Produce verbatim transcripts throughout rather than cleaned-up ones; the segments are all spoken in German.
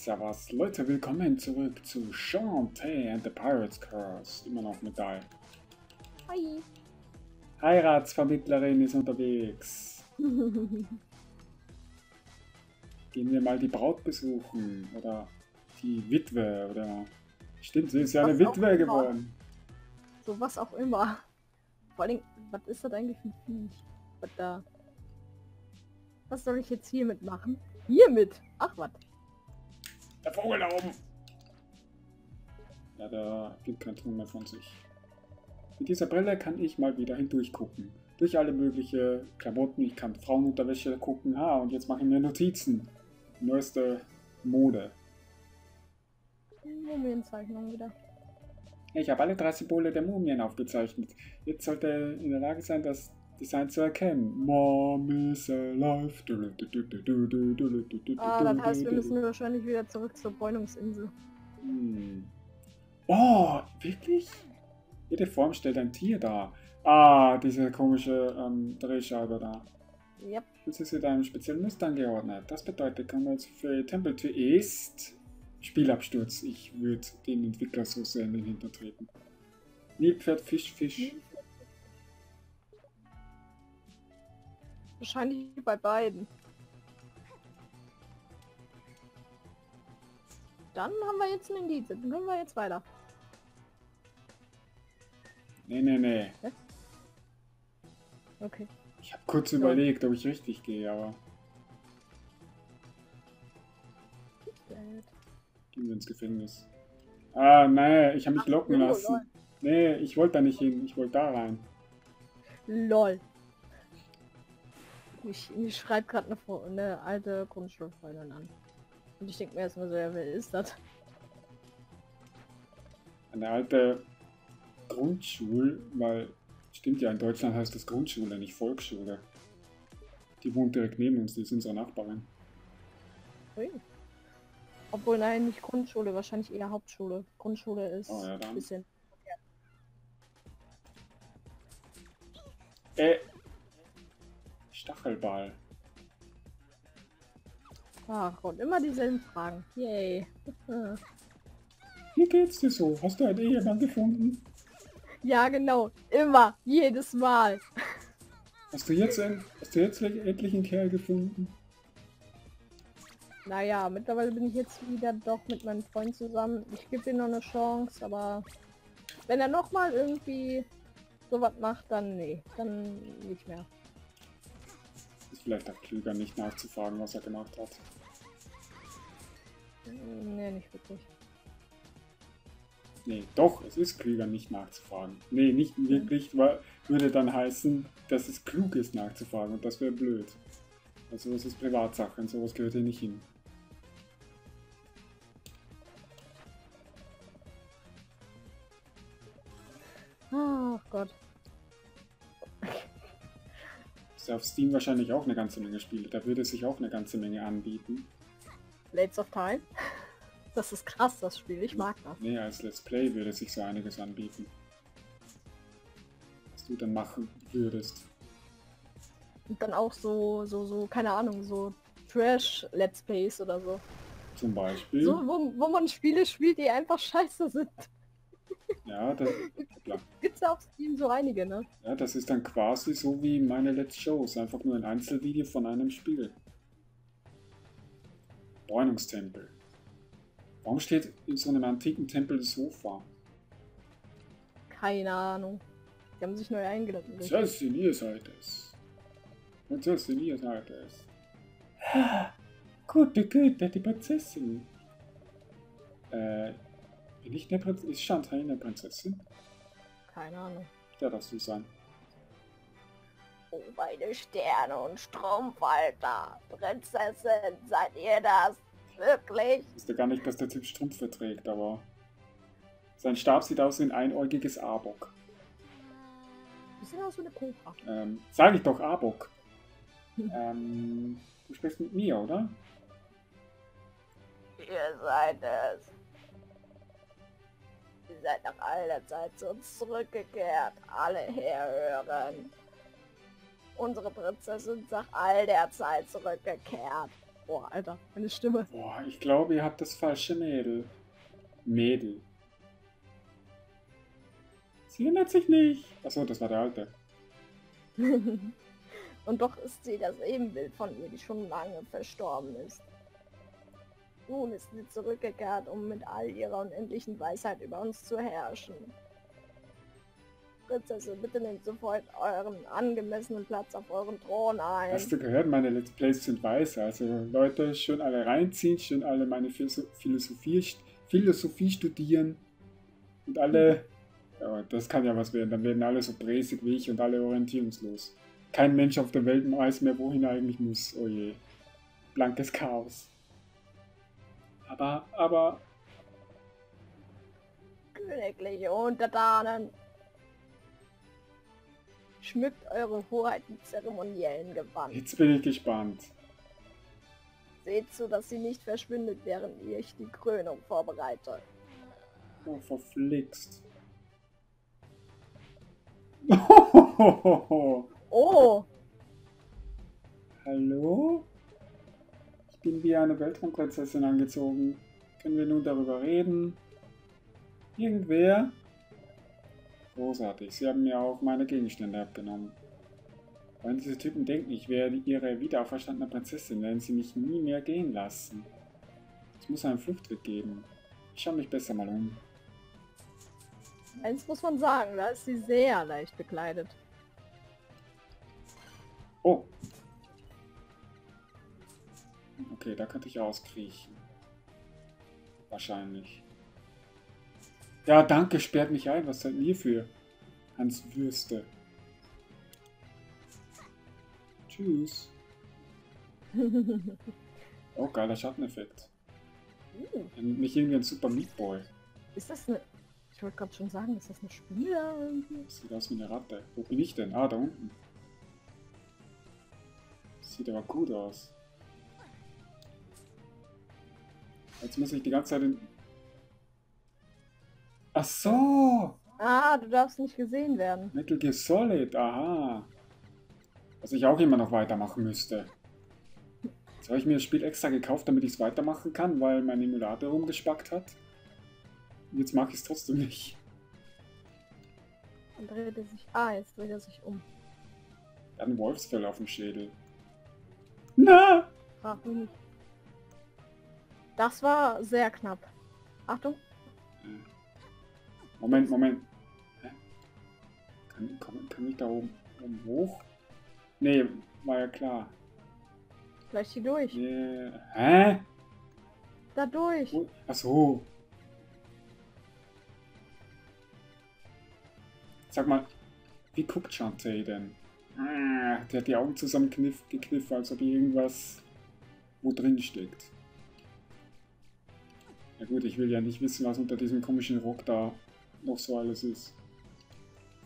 Servus Leute, willkommen zurück zu Chanté and the Pirates Curse. Immer noch mit dabei. Hi. Heiratsvermittlerin ist unterwegs. Gehen wir mal die Braut besuchen. Oder die Witwe. Oder stimmt, sie ist ja eine Witwe geworden. So was auch immer. Vor allem, was ist das eigentlich für ein Viech? Was da? Was soll ich jetzt hiermit machen? Hiermit? Ach was. Der Vogel da oben! Ja, der gibt keinen Ton mehr von sich. Mit dieser Brille kann ich mal wieder hindurch gucken. Durch alle möglichen Klamotten, ich kann Frauenunterwäsche gucken. Ah, und jetzt mache ich mir Notizen. Die neueste Mode. Mumienzeichnung wieder. Ich habe alle drei Symbole der Mumien aufgezeichnet. Jetzt sollte in der Lage sein, das Design zu erkennen. Mom is alive. Ah, das heißt, wir müssen wahrscheinlich wieder zurück zur Bräunungsinsel. Hm. Oh, wirklich? Jede Form stellt ein Tier dar. Ah, diese komische ähm, Drehscheibe da. Yep. Das ist mit einem speziellen Muster angeordnet. Das bedeutet, Combats für Tempeltür ist Spielabsturz. Ich würde den Entwickler so sehr in den Hintern treten. Nilpferd, Fisch, Fisch. Hm? Wahrscheinlich bei beiden. Dann haben wir jetzt einen Indiz. Dann können wir jetzt weiter. Nee, nee, nee. Was? Okay. Ich habe kurz so überlegt, ob ich richtig gehe, aber... Gehen wir ins Gefängnis. Ah, nee, ich habe mich Ach, locken oh, lassen. Lol. Nee, ich wollte da nicht hin. Ich wollte da rein. Lol. Ich, ich schreibe gerade eine, eine alte Grundschulfreundin an. Und ich denke mir erstmal so, ja, wer ist das? Eine alte Grundschule, weil, stimmt ja, in Deutschland heißt das Grundschule, nicht Volksschule. Die wohnt direkt neben uns, die ist unsere Nachbarin. Okay. Obwohl, nein, nicht Grundschule, wahrscheinlich eher Hauptschule. Grundschule ist oh, ja, ein bisschen... Ja. Äh. Stachelball. Ach, und immer dieselben Fragen. Yay. Wie geht's dir so? Hast du einen Ehemann gefunden? Ja, genau. Immer. Jedes Mal. Hast du jetzt, ein, hast du jetzt endlich einen Kerl gefunden? Naja, mittlerweile bin ich jetzt wieder doch mit meinem Freund zusammen. Ich gebe dir noch eine Chance, aber wenn er nochmal irgendwie sowas macht, dann nee. Dann nicht mehr. Vielleicht auch klüger, nicht nachzufragen, was er gemacht hat. Nee, nicht wirklich. Nee, doch, es ist klüger, nicht nachzufragen. Nee, nicht wirklich, weil würde dann heißen, dass es klug ist, nachzufragen und das wäre blöd. Also das ist Privatsache und sowas gehört hier nicht hin. Ach Gott. Auf Steam wahrscheinlich auch eine ganze Menge Spiele. Da würde sich auch eine ganze Menge anbieten. Blades of Time? Das ist krass, das Spiel. Ich mag das. Nee, als Let's Play würde sich so einiges anbieten. Was du dann machen würdest. Und dann auch so, so, so, keine Ahnung, so Trash-Let's Plays oder so. Zum Beispiel? So, wo, wo man Spiele spielt, die einfach scheiße sind. Ja, das gibt's ja auf Steam so einige, ne? Ja, das ist dann quasi so wie meine Let's Shows, einfach nur ein Einzelvideo von einem Spiel. Bräunungstempel. Warum steht in so einem antiken Tempel das Sofa? Keine Ahnung. Die haben sich neu eingeladen. Sessinier seid es. Und Sessinier seid es. Gute Güte, die Prinzessin. Äh... Bin ich eine Prinzessin? Ist Shantae eine Prinzessin? Keine Ahnung. Ja, das muss sein. Oh, meine Sterne und Strumpfhalter. Prinzessin, seid ihr das? Wirklich? Ich wusste gar nicht, dass der Typ Strumpfe trägt, aber... Sein Stab sieht aus wie ein einäugiges Abok. Bisschen aus wie eine Kobra. Ähm, sag ich doch, Abok. ähm, du sprichst mit mir, oder? Ihr seid es. Ihr seid nach all der Zeit zu uns zurückgekehrt. Alle herhören. Unsere Prinzessin ist nach all der Zeit zurückgekehrt. Boah, Alter, meine Stimme. Boah, ich glaube, ihr habt das falsche Mädel. Mädel. Sie ändert sich nicht. Achso, das war der Alte. Und doch ist sie das Ebenbild von ihr, die schon lange verstorben ist. Nun ist sie zurückgekehrt, um mit all ihrer unendlichen Weisheit über uns zu herrschen. Prinzessin, bitte nehmt sofort euren angemessenen Platz auf euren Thron ein. Hast du gehört, meine Let's Plays sind weiß. Also Leute, schön alle reinziehen, schön alle meine Philosophie, Philosophie studieren. Und alle, ja, das kann ja was werden, dann werden alle so bräsig wie ich und alle orientierungslos. Kein Mensch auf der Welt weiß mehr, wohin er eigentlich muss. Oh je, blankes Chaos. Aber, aber... Königliche Untertanen! Schmückt eure Hoheit mit zeremoniellen Gewand. Jetzt bin ich gespannt. Seht zu, dass sie nicht verschwindet, während ich die Krönung vorbereite. Oh, verflixt. Oh! Hallo? Ich bin wie eine Weltraumprinzessin angezogen. Können wir nun darüber reden? Irgendwer? Großartig, sie haben mir auch meine Gegenstände abgenommen. Wenn diese Typen denken, ich wäre ihre wiederauferstandene Prinzessin, werden sie mich nie mehr gehen lassen. Es muss einen Fluchtweg geben. Ich schaue mich besser mal um. Eins muss man sagen, da ist sie sehr leicht bekleidet. Oh! Okay, da könnte ich auskriechen. Wahrscheinlich. Ja, danke, sperrt mich ein. Was seid ihr für Hans Würste? Tschüss. Oh, geiler Schatteneffekt. Erinnert hm. mich irgendwie an Super Meat Boy. Ist das eine... Ich wollte gerade schon sagen, ist das eine Spieler? Das sieht aus wie eine Ratte. Wo bin ich denn? Ah, da unten. Sieht aber gut aus. Jetzt muss ich die ganze Zeit in... Ach so! Ah, du darfst nicht gesehen werden. Metal Gear Solid, aha. Was ich auch immer noch weitermachen müsste. Jetzt habe ich mir das Spiel extra gekauft, damit ich es weitermachen kann, weil mein Emulator rumgespackt hat. Und jetzt mag ich es trotzdem nicht. Dann dreht er sich... Ah, jetzt dreht er sich um. Er hat ein Wolfsfell auf dem Schädel. Na! Frag mich nicht. Das war sehr knapp. Achtung. Moment, Moment. Hä? Kann, kann, kann ich da oben, oben hoch? Nee, war ja klar. Vielleicht hier durch. Nee. Hä? Da durch. Oh, ach so. Sag mal, wie guckt Shantae denn? Die hat die Augen zusammengekniffen, als ob irgendwas wo drin steckt. Ja gut, ich will ja nicht wissen, was unter diesem komischen Rock da noch so alles ist.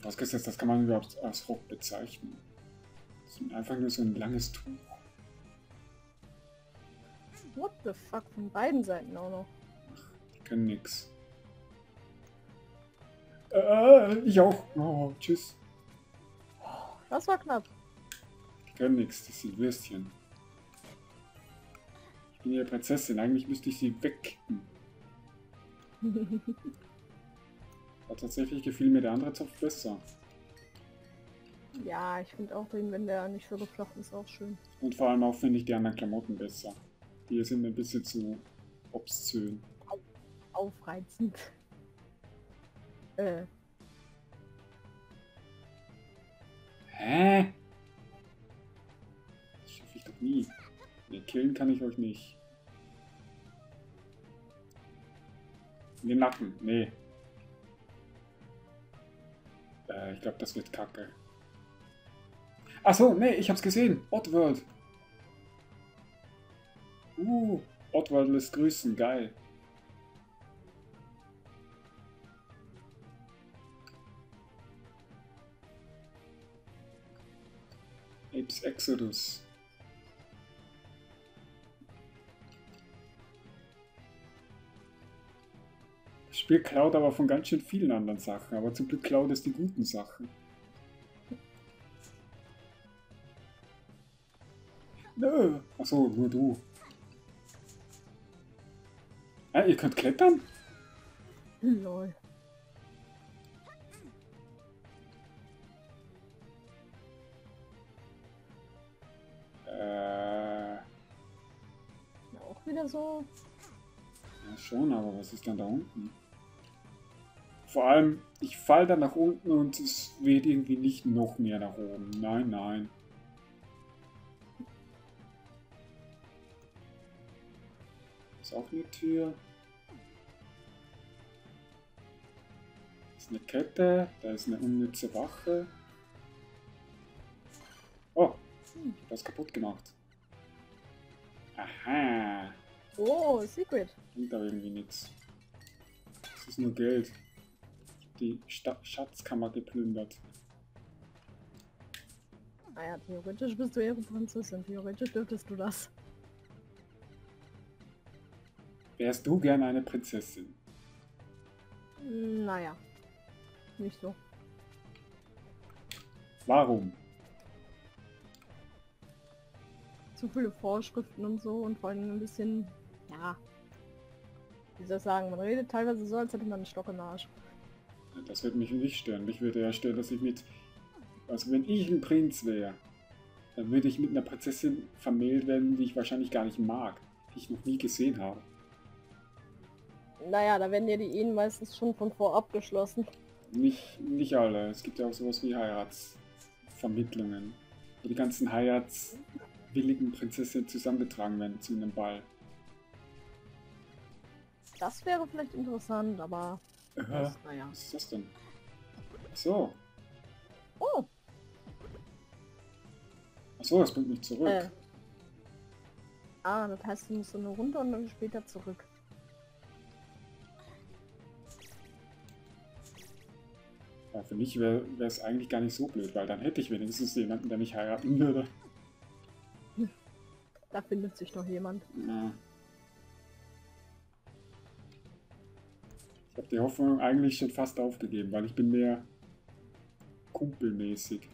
Ausgesetzt, das kann man überhaupt als Rock bezeichnen. Das ist einfach nur so ein langes Tuch. What the fuck, von beiden Seiten auch noch. Ach, die können nix. Äh, ich auch. Oh, tschüss. Das war knapp. Die können nix, das sind Würstchen. Ich bin ja Prinzessin, eigentlich müsste ich sie wegkippen. Aber tatsächlich gefiel mir der andere Zopf besser. Ja, ich finde auch den, wenn der nicht so geflochten ist, auch schön. Und vor allem auch finde ich die anderen Klamotten besser. Die sind ein bisschen zu obszön. Auf aufreizend. Äh. Hä? Das schaffe ich doch nie. Nee, killen kann ich euch nicht. In den Nacken, nee. Ich glaube, das wird kacke. Achso, nee, ich hab's gesehen. Oddworld. Uh, Oddworld lässt grüßen. Geil. Ape Exodus. Das Spiel klaut aber von ganz schön vielen anderen Sachen, aber zum Glück klaut es die guten Sachen. Nö! Achso, nur du. Ah, ihr könnt klettern? Lol. Äh. Ja, auch wieder so. Ja, schon, aber was ist denn da unten? Vor allem, ich falle dann nach unten und es weht irgendwie nicht noch mehr nach oben. Nein, nein. Ist auch eine Tür. Ist eine Kette. Da ist eine unnütze Wache. Oh, ich hab's kaputt gemacht. Aha. Oh, Secret. Klingt aber irgendwie nichts. Das ist nur Geld. Die Sta Schatzkammer geplündert. Naja, theoretisch bist du Ehrenprinzessin. Theoretisch dürftest du das. Wärst du gern eine Prinzessin? Naja, nicht so. Warum? Zu viele Vorschriften und so und vor allem ein bisschen, ja, wie soll ich sagen, man redet teilweise so, als hätte man einen Stock im Arsch. Das würde mich nicht stören. Mich würde ja stören, dass ich mit... Also wenn ich ein Prinz wäre, dann würde ich mit einer Prinzessin vermählt werden, die ich wahrscheinlich gar nicht mag, die ich noch nie gesehen habe. Naja, da werden ja die Ehen meistens schon von vorab geschlossen. Nicht, nicht alle. Es gibt ja auch sowas wie Heiratsvermittlungen, wo die ganzen heiratswilligen Prinzessinnen zusammengetragen werden zu einem Ball. Das wäre vielleicht interessant, aber... Aha. Naja. Was ist das denn? Achso. Oh! Achso, das bringt mich zurück. Äh. Ah, das heißt, du musst nur runter und dann später zurück. Ja, für mich wäre es eigentlich gar nicht so blöd, weil dann hätte ich wenigstens jemanden, der mich heiraten würde. Da findet sich noch jemand. Ja. Ich habe die Hoffnung eigentlich schon fast aufgegeben, weil ich bin mehr kumpelmäßig.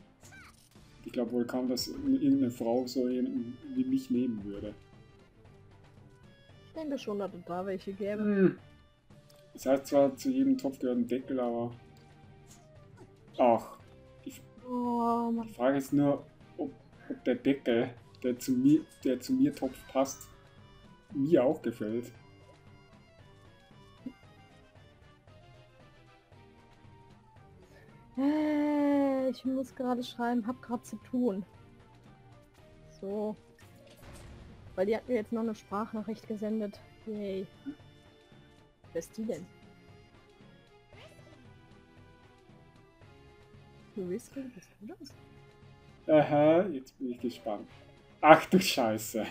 Ich glaube wohl kaum, dass irgendeine Frau so jemanden wie mich nehmen würde. Ich denke schon, dass es da welche gäbe. Hm. Das heißt zwar, zu jedem Topf gehört ein Deckel, aber... Ach. Die, oh, die Frage ist nur, ob, ob der Deckel, der zu mir, der zu mir Topf passt, mir auch gefällt. Ich muss gerade schreiben, hab gerade zu tun. So. Weil die hat mir jetzt noch eine Sprachnachricht gesendet. Yay. Wer ist die denn? Du weißt, bist du das? Aha, jetzt bin ich gespannt. Ach du Scheiße.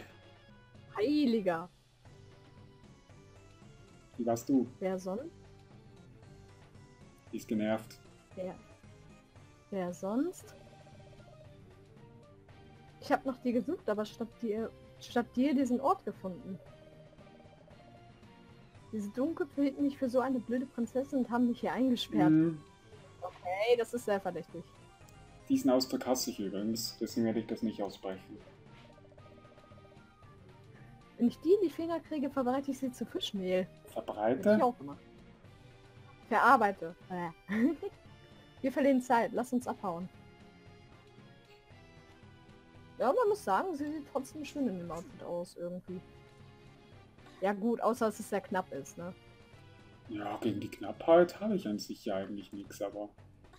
Heiliger. Wie warst du? Wer sonst? Die ist genervt. Wer? Wer sonst? Ich habe nach dir gesucht, aber statt dir, statt dir diesen Ort gefunden. Diese Dunkel hielten mich für so eine blöde Prinzessin und haben mich hier eingesperrt. Mm. Okay, das ist sehr verdächtig. Diesen Ausdruck hasse ich übrigens, deswegen werde ich das nicht aussprechen. Wenn ich die in die Finger kriege, verbreite ich sie zu Fischmehl. Verbreite? Ich auch immer. Verarbeite. Wir verlieren Zeit, lass uns abhauen. Ja, man muss sagen, sie sieht trotzdem schön in dem Outfit aus, irgendwie. Ja gut, außer dass es sehr knapp ist, ne? Ja, gegen die Knappheit habe ich an sich ja eigentlich nichts, aber...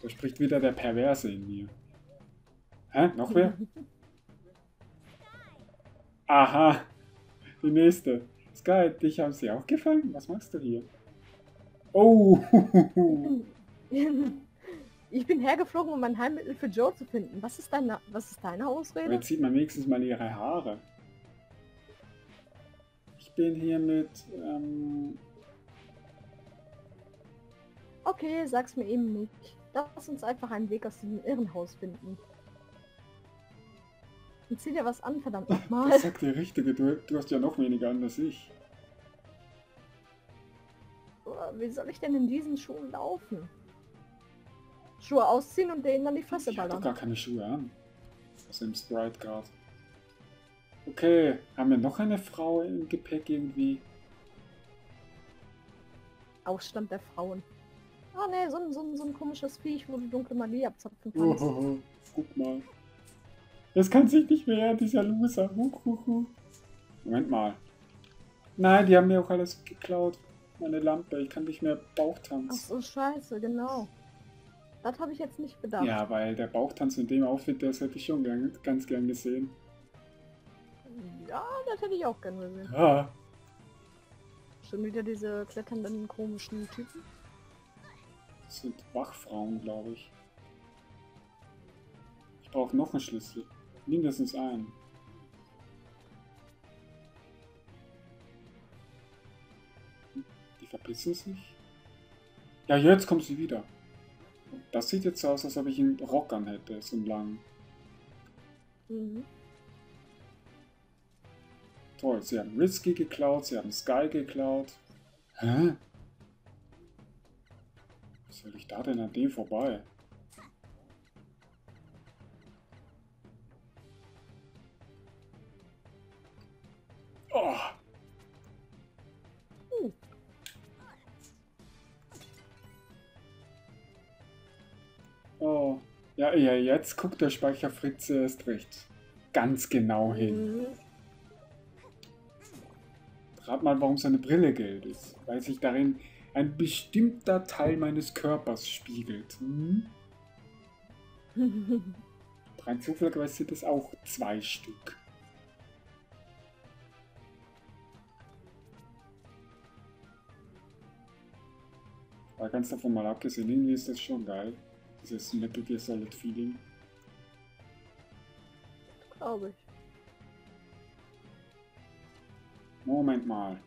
Da spricht wieder der Perverse in mir. Hä? Noch wer? Aha! Die nächste. Sky, dich haben sie auch gefangen? Was machst du hier? Oh! Ich bin hergeflogen, um ein Heilmittel für Joe zu finden. Was ist deine, was ist deine Ausrede? Jetzt sieht man wenigstens mal ihre Haare. Ich bin hier mit... Ähm okay, sag's mir eben nicht. Lass uns einfach einen Weg aus diesem Irrenhaus finden. Und zieh dir was an, verdammt nochmal. Das sagt der Richtige. Du, du hast ja noch weniger an als ich. Wie soll ich denn in diesen Schuhen laufen? Schuhe ausziehen und denen dann die Fresse ballern. Ich hab doch gar keine Schuhe an. Aus dem Sprite gerade. Okay, haben wir noch eine Frau im Gepäck irgendwie? Aufstand der Frauen. Oh ne, so, so, so ein komisches Viech, wo du dunkle Magie abzapfen kannst. Oh, oh, oh. Guck mal. Das kann sich nicht mehr, dieser Loser. Huh, huh, huh. Moment mal. Nein, die haben mir auch alles geklaut. Meine Lampe, ich kann nicht mehr Bauchtanz. Ach so, scheiße, genau. Das habe ich jetzt nicht bedacht. Ja, weil der Bauchtanz mit dem Outfit, das hätte ich schon gern, ganz gern gesehen. Ja, das hätte ich auch gern gesehen. Ja. Schon wieder diese kletternden komischen Typen. Das sind Wachfrauen, glaube ich. Ich brauche noch einen Schlüssel. Mindestens einen. Die verpissen sich. Ja, jetzt kommt sie wieder. Das sieht jetzt so aus, als ob ich einen Rock an hätte, so einen langen. Mhm. Toll, sie haben Risky geklaut, sie haben Sky geklaut. Hä? Wie soll ich da denn an dem vorbei? Oh. Hm. Oh. Ja, ja, jetzt guckt der Speicherfritze erst recht. Ganz genau hin. Mhm. Rat mal, warum seine Brille gelb ist. Weil sich darin ein bestimmter Teil meines Körpers spiegelt. Hm? Rein zufälligerweise sind es auch zwei Stück. Aber ganz davon mal abgesehen, irgendwie ist das schon geil. Dieses Metal Gear Solid Feeling. Glaube ich. Moment mal.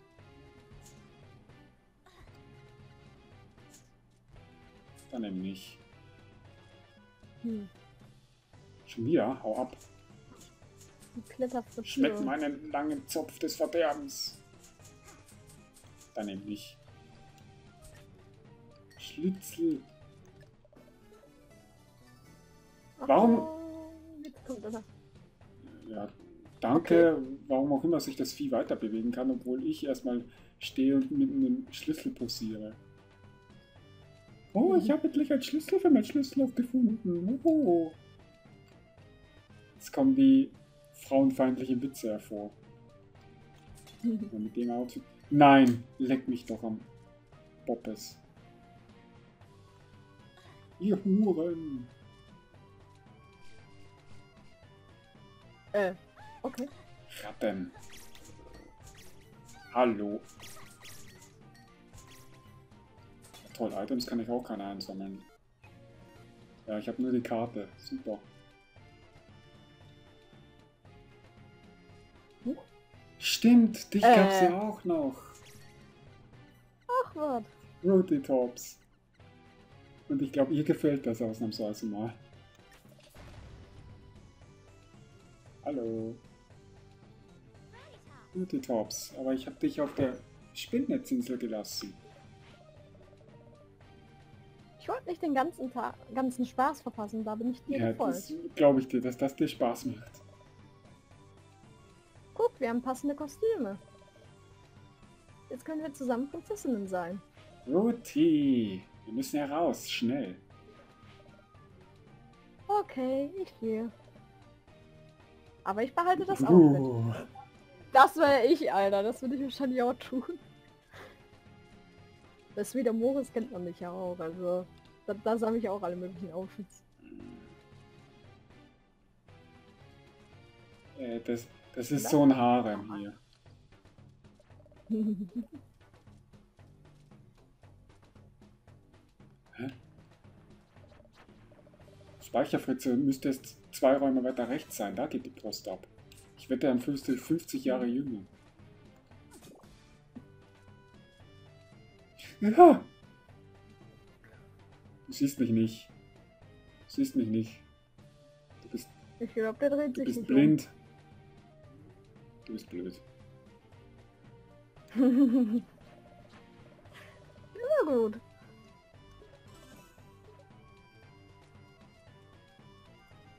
Dann eben nicht. Hm. Schon wieder? Hau ab. Schmeckt meinen langen Zopf des Verderbens. Dann eben nicht. Schlitzel. Ach, warum? Ja. Danke, okay. Warum auch immer sich das Vieh weiter bewegen kann, obwohl ich erstmal stehe und mit einem Schlüssel posiere. Oh, ich habe endlich einen Schlüssel für mein Schlüsselloch gefunden. Oh. Jetzt kommen die frauenfeindlichen Witze hervor. Mit dem Outfit. Nein, leck mich doch am Boppes. Ihr Huren! Äh. Okay. Ratten. Hallo. Ja, toll, Items kann ich auch keine einsammeln. Ja, ich habe nur die Karte. Super. Hm? Stimmt, dich äh. gab's ja auch noch. Ach was. Rottytops. Und ich glaube, ihr gefällt das ausnahmsweise mal. Hallo. Rottytops, aber ich habe dich auf der Spinnnetzinsel gelassen. Ich wollte nicht den ganzen Tag, ganzen Spaß verpassen, da bin ich dir gefolgt. Ja, glaube ich dir, dass das dir Spaß macht. Guck, wir haben passende Kostüme. Jetzt können wir zusammen Prinzessinnen sein. Roti, wir müssen heraus, schnell. Okay, ich gehe. Aber ich behalte das Outfit. Uh. Das wäre ich, Alter. Das würde ich wahrscheinlich auch tun. Das wieder Moris kennt man mich ja auch. Also, da, da sage ich auch alle möglichen Outfits. Äh, das, das ist so ein Harem hier. Hä? Speicherfritze müsste jetzt zwei Räume weiter rechts sein. Da geht die Post ab. Ich wette, dann fühlst du fünfzig Jahre jünger. Ja. Du siehst mich nicht. Du siehst mich nicht. Du bist... Ich glaube, der dreht sich nicht. Du bist blind. Um. Du bist blöd. Ja, gut.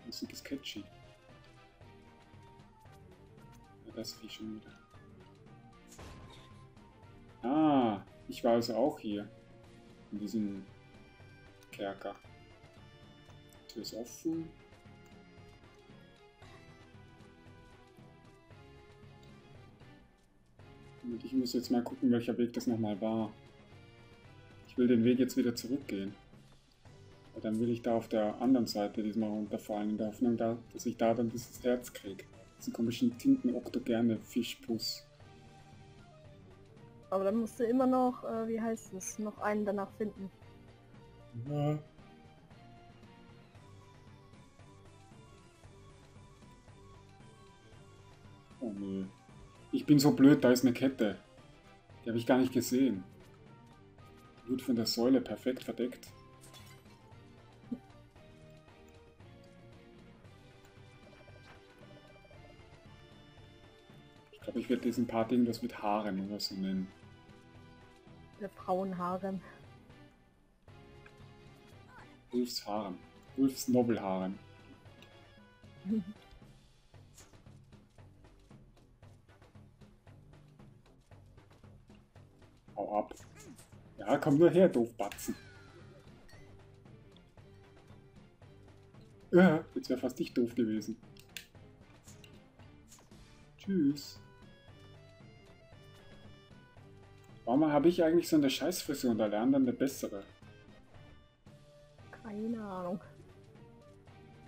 Das ist catchy. Das Vieh schon wieder. Ah, Ich war also auch hier. In diesem Kerker. Tür ist offen. Und ich muss jetzt mal gucken, welcher Weg das nochmal war. Ich will den Weg jetzt wieder zurückgehen. Weil dann will ich da auf der anderen Seite diesmal runterfallen, in der Hoffnung, dass ich da dann dieses Herz kriege. Diesen komischen Tinten-Oktogerne Fischbus. Aber dann musst du immer noch, äh, wie heißt es, noch einen danach finden. Ja. Oh nö. Ich bin so blöd, da ist eine Kette. Die habe ich gar nicht gesehen. Blut von der Säule, perfekt verdeckt. Ich glaube, ich werde diesen Part irgendwas mit Haaren oder so nennen. Der Frauenhaaren. Ulfs Haaren. Ulfs Nobelhaaren. Hau ab. Ja, komm nur her, Doofbatzen. Ja, jetzt wäre fast ich doof gewesen. Tschüss. Warum habe ich eigentlich so eine Scheißfrisur und da lernen dann eine bessere? Keine Ahnung.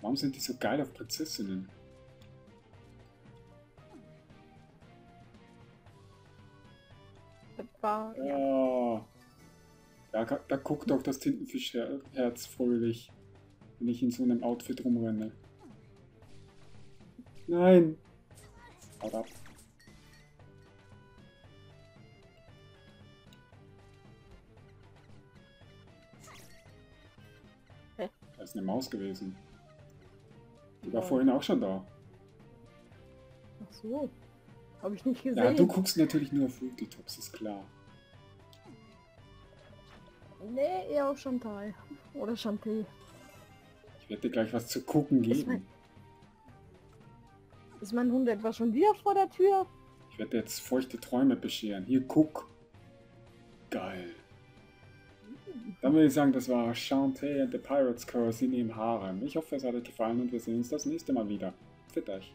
Warum sind die so geil auf Prinzessinnen? Das war, ja. Oh. Da, da guckt doch das Tintenfischherz fröhlich, wenn ich in so einem Outfit rumrenne. Nein! Haut ab. Hä? Da ist eine Maus gewesen. Die war ja vorhin auch schon da. Ach so. Hab ich nicht gesehen. Ja, du guckst natürlich nur auf Rottytops, ist klar. Nee, eher auf Chantae. Oder Chanté. Ich werde dir gleich was zu gucken geben. Ist mein, ist mein Hund etwa schon wieder vor der Tür? Ich werde jetzt feuchte Träume bescheren. Hier, guck. Geil. Dann würde ich sagen, das war Chanté and the Pirates Curse in ihrem Harem. Ich hoffe, es hat euch gefallen und wir sehen uns das nächste Mal wieder. Fit euch.